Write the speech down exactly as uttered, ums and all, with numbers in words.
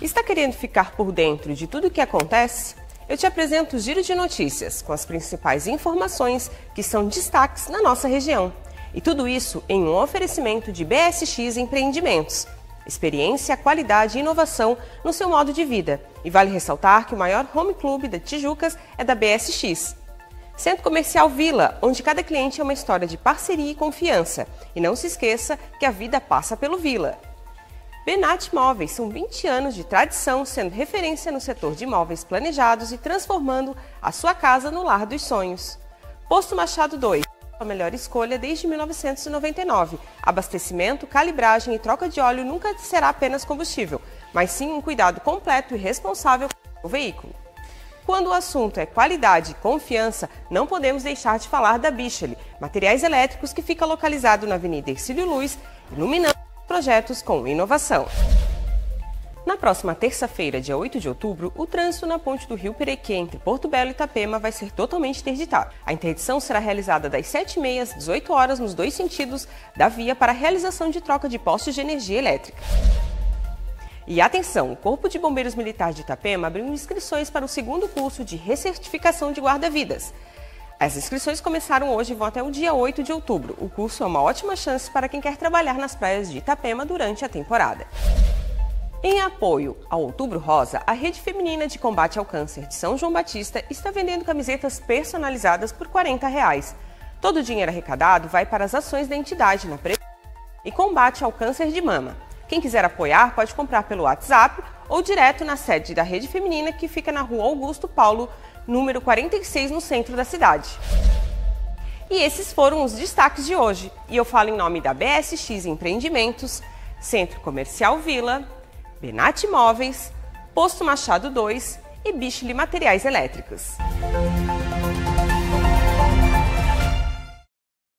Está querendo ficar por dentro de tudo o que acontece? Eu te apresento o Giro de Notícias, com as principais informações que são destaques na nossa região. E tudo isso em um oferecimento de B S X Empreendimentos. Experiência, qualidade e inovação no seu modo de vida. E vale ressaltar que o maior home club da Tijucas é da B S X. Centro Comercial Vila, onde cada cliente é uma história de parceria e confiança. E não se esqueça que a vida passa pelo Vila. Benat Móveis, são vinte anos de tradição, sendo referência no setor de imóveis planejados e transformando a sua casa no lar dos sonhos. Posto Machado dois, a melhor escolha desde mil novecentos e noventa e nove. Abastecimento, calibragem e troca de óleo nunca será apenas combustível, mas sim um cuidado completo e responsável com o veículo. Quando o assunto é qualidade e confiança, não podemos deixar de falar da Bicheli, materiais elétricos que fica localizado na Avenida Ercílio Luz, iluminando projetos com inovação. Na próxima terça-feira, dia oito de outubro, o trânsito na ponte do rio Perequê entre Porto Belo e Itapema vai ser totalmente interditado. A interdição será realizada das sete e meia às dezoito horas nos dois sentidos da via para a realização de troca de postes de energia elétrica. E atenção, o Corpo de Bombeiros Militares de Itapema abriu inscrições para o segundo curso de recertificação de guarda-vidas. As inscrições começaram hoje e vão até o dia oito de outubro. O curso é uma ótima chance para quem quer trabalhar nas praias de Itapema durante a temporada. Em apoio ao Outubro Rosa, a Rede Feminina de Combate ao Câncer de São João Batista está vendendo camisetas personalizadas por quarenta reais. Todo o dinheiro arrecadado vai para as ações da entidade na prevenção e combate ao câncer de mama. Quem quiser apoiar pode comprar pelo WhatsApp ou direto na sede da Rede Feminina, que fica na Rua Augusto Paulo, número quarenta e seis, no centro da cidade. E esses foram os destaques de hoje. E eu falo em nome da B S X Empreendimentos, Centro Comercial Vila, Benat Móveis, Posto Machado dois e Bicheli Materiais Elétricos.